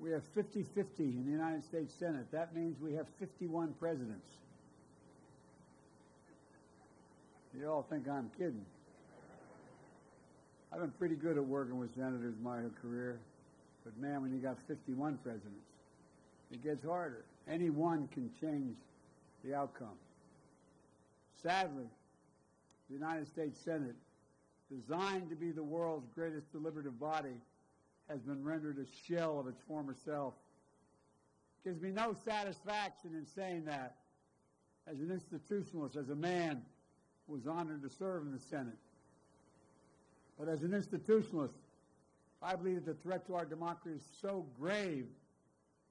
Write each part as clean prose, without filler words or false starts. We have 50-50 in the United States Senate. That means we have 51 presidents. You all think I'm kidding. I've been pretty good at working with senators my whole career, but man, when you got 51 presidents, it gets harder. Any one can change the outcome. Sadly, the United States Senate, designed to be the world's greatest deliberative body, has been rendered a shell of its former self. It gives me no satisfaction in saying that. As an institutionalist, as a man who was honored to serve in the Senate, but as an institutionalist, I believe that the threat to our democracy is so grave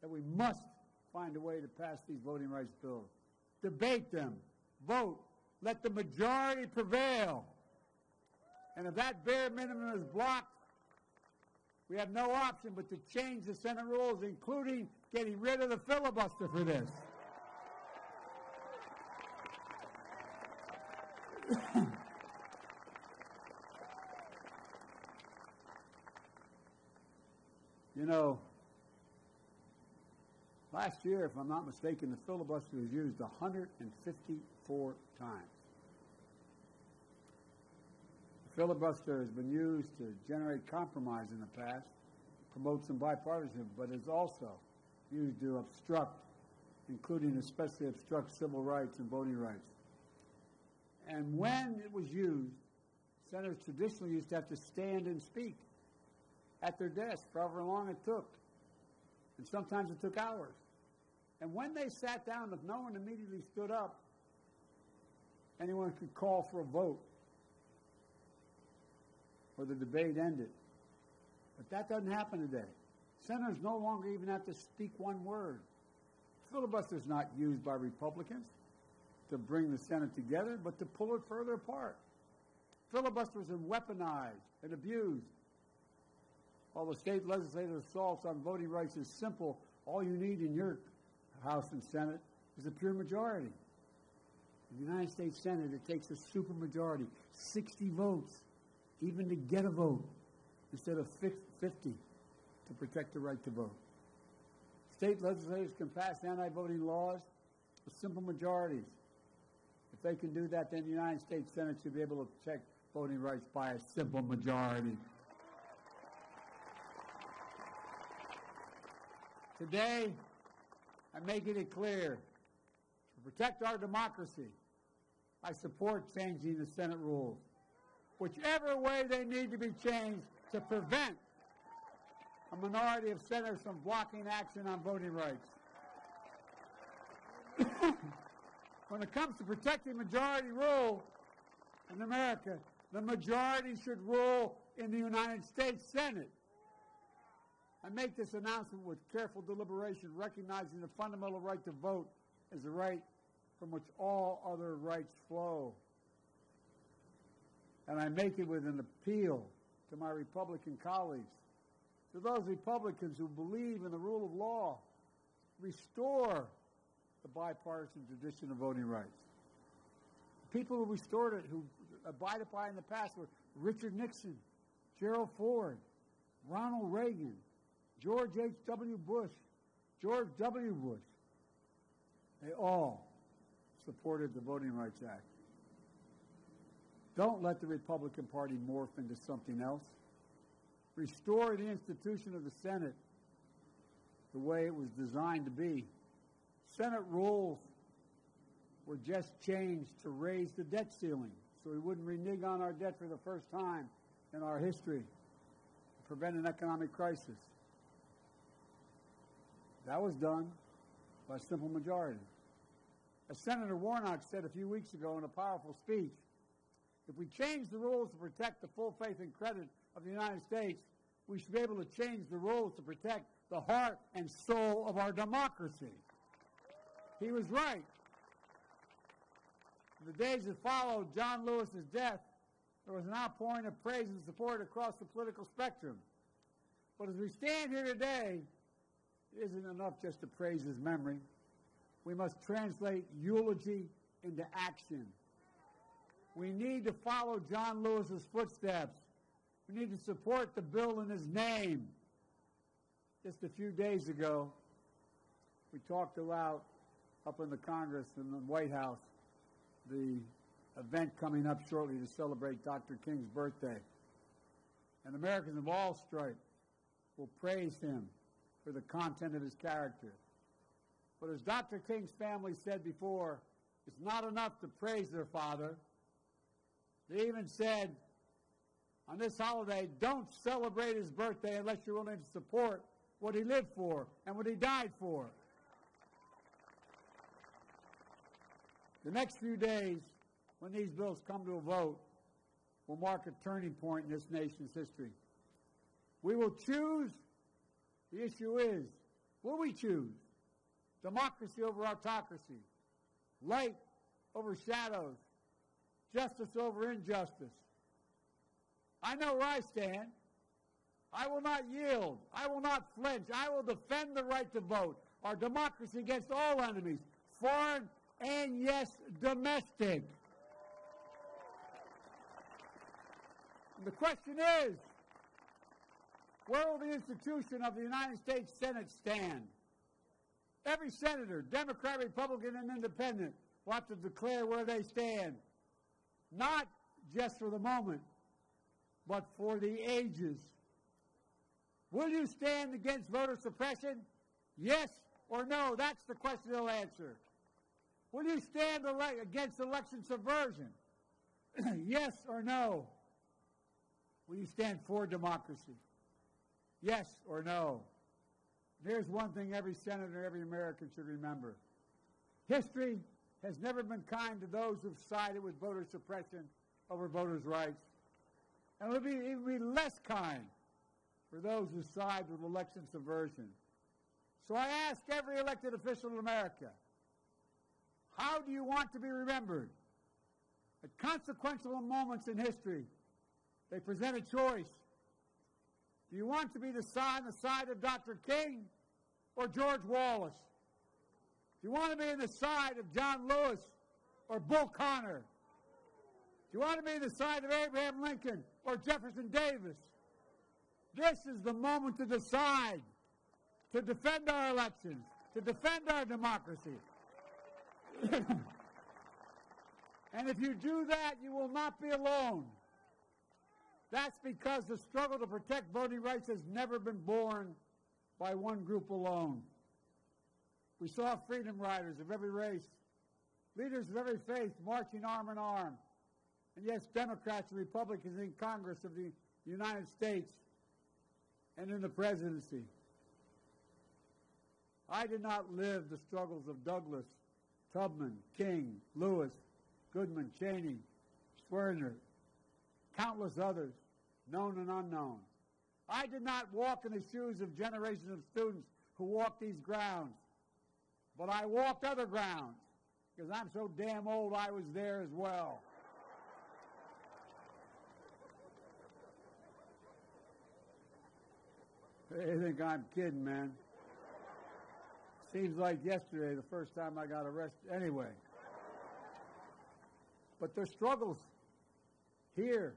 that we must find a way to pass these voting rights bills. Debate them. Vote. Let the majority prevail. And if that bare minimum is blocked, we have no option but to change the Senate rules, including getting rid of the filibuster for this. You know, last year, if I'm not mistaken, the filibuster was used 154 times. The filibuster has been used to generate compromise in the past, promote some bipartisanship, but is also used to obstruct, including especially obstruct civil rights and voting rights. And when it was used, senators traditionally used to have to stand and speak at their desk for however long it took. And sometimes it took hours. And when they sat down, if no one immediately stood up, anyone could call for a vote or the debate ended. But that doesn't happen today. Senators no longer even have to speak one word. The filibuster is not used by Republicans to bring the Senate together, but to pull it further apart. Filibusters have been weaponized and abused. While the state legislative assaults on voting rights is simple, all you need in your House and Senate is a pure majority. In the United States Senate, it takes a supermajority, 60 votes, even to get a vote, instead of 50 to protect the right to vote. State legislators can pass anti-voting laws with simple majorities. If they can do that, then the United States Senate should be able to protect voting rights by a simple majority. Today, I'm making it clear, to protect our democracy, I support changing the Senate rules, whichever way they need to be changed to prevent a minority of senators from blocking action on voting rights. When it comes to protecting majority rule in America, the majority should rule in the United States Senate. I make this announcement with careful deliberation, recognizing the fundamental right to vote is a right from which all other rights flow. And I make it with an appeal to my Republican colleagues, to those Republicans who believe in the rule of law, restore the bipartisan tradition of voting rights. The people who restored it, who abided by in the past, were Richard Nixon, Gerald Ford, Ronald Reagan, George H.W. Bush, George W. Bush. They all supported the Voting Rights Act. Don't let the Republican Party morph into something else. Restore the institution of the Senate the way it was designed to be. Senate rules were just changed to raise the debt ceiling so we wouldn't renege on our debt for the first time in our history to prevent an economic crisis. That was done by a simple majority. As Senator Warnock said a few weeks ago in a powerful speech, if we change the rules to protect the full faith and credit of the United States, we should be able to change the rules to protect the heart and soul of our democracy. He was right. In the days that followed John Lewis's death, there was an outpouring of praise and support across the political spectrum. But as we stand here today, it isn't enough just to praise his memory. We must translate eulogy into action. We need to follow John Lewis's footsteps. We need to support the bill in his name. Just a few days ago, we talked about up in the Congress and the White House the event coming up shortly to celebrate Dr. King's birthday. And Americans of all stripes will praise him for the content of his character. But as Dr. King's family said before, it's not enough to praise their father. They even said, on this holiday, don't celebrate his birthday unless you're willing to support what he lived for and what he died for. The next few days, when these bills come to a vote, will mark a turning point in this nation's history. We will choose. The issue is, will we choose democracy over autocracy, light over shadows, justice over injustice? I know where I stand. I will not yield. I will not flinch. I will defend the right to vote, our democracy against all enemies, foreign and, yes, domestic. And the question is, where will the institution of the United States Senate stand? Every senator, Democrat, Republican, and Independent, will have to declare where they stand, not just for the moment, but for the ages. Will you stand against voter suppression? Yes or no? That's the question they'll answer. Will you stand against election subversion? Yes or no? Will you stand for democracy? Yes or no? There's one thing every senator, every American should remember. History has never been kind to those who've sided with voter suppression over voters' rights. And it will be less kind for those who side with election subversion. So I ask every elected official in America, how do you want to be remembered? At consequential moments in history, they present a choice. Do you want to be on the side of Dr. King or George Wallace? Do you want to be on the side of John Lewis or Bull Connor? Do you want to be on the side of Abraham Lincoln or Jefferson Davis? This is the moment to decide, to defend our elections, to defend our democracy. And if you do that, you will not be alone. That's because the struggle to protect voting rights has never been borne by one group alone. We saw freedom riders of every race, leaders of every faith marching arm in arm. And yes, Democrats and Republicans in Congress of the United States and in the presidency. I did not live the struggles of Douglass, Tubman, King, Lewis, Goodman, Cheney, Schwerner, countless others, known and unknown. I did not walk in the shoes of generations of students who walked these grounds, but I walked other grounds because I'm so damn old I was there as well. They think I'm kidding, man. Seems like yesterday, the first time I got arrested. Anyway. But their struggles here,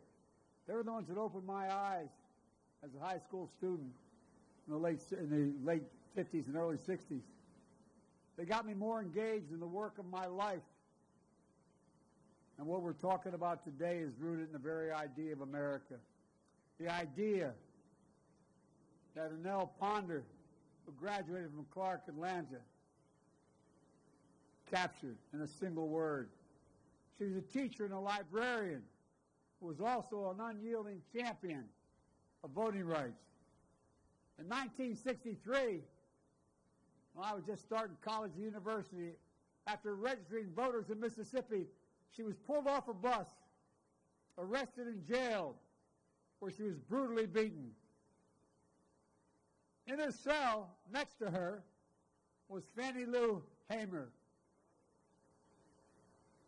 they were the ones that opened my eyes as a high school student in the late 50s and early 60s. They got me more engaged in the work of my life. And what we're talking about today is rooted in the very idea of America. The idea that Annell Ponder, who graduated from Clark Atlanta, captured in a single word. She was a teacher and a librarian who was also an unyielding champion of voting rights. In 1963, when I was just starting college and university, after registering voters in Mississippi, she was pulled off a bus, arrested and jailed, where she was brutally beaten. In her cell, next to her, was Fannie Lou Hamer,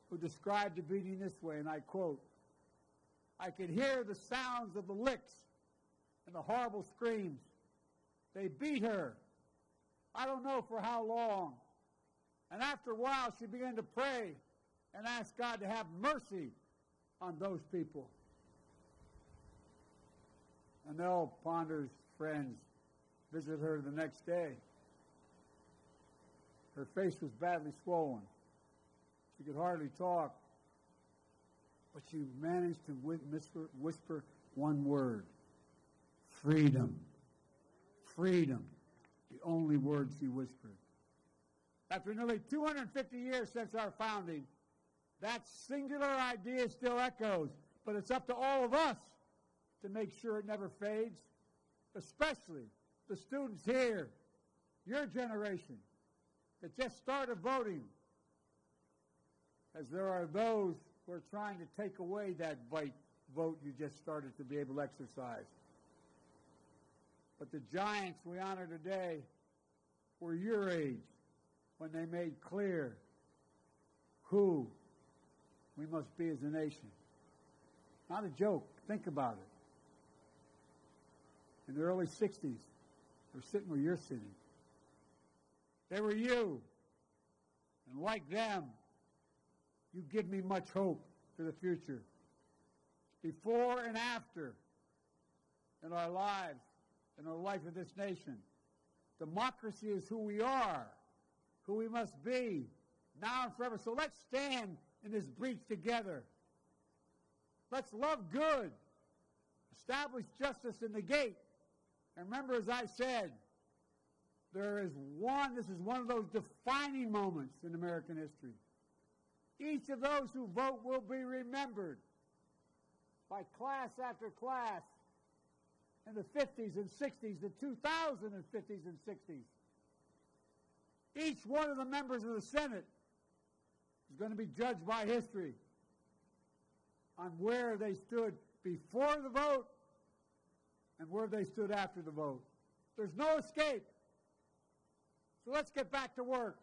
who described the beating this way, and I quote, "I could hear the sounds of the licks and the horrible screams. They beat her. I don't know for how long. And after a while, she began to pray and ask God to have mercy on those people." Annell Ponder's friends visit her the next day. Her face was badly swollen. She could hardly talk, but she managed to whisper one word: freedom. Freedom. The only word she whispered. After nearly 250 years since our founding, that singular idea still echoes, but it's up to all of us to make sure it never fades, especially the students here, your generation, that just started voting, as there are those who are trying to take away that vote you just started to be able to exercise. But the giants we honor today were your age when they made clear who we must be as a nation. Not a joke. Think about it. In the early 60s, they're sitting where you're sitting. They were you. And like them, you give me much hope for the future. Before and after, in our lives, in the life of this nation, democracy is who we are, who we must be, now and forever. So let's stand in this breach together. Let's love good, establish justice in the gate. And remember, as I said, this is one of those defining moments in American history. Each of those who vote will be remembered by class after class in the 50s and 60s, the 2050s and 60s. Each one of the members of the Senate is going to be judged by history on where they stood before the vote and where they stood after the vote. There's no escape. So let's get back to work.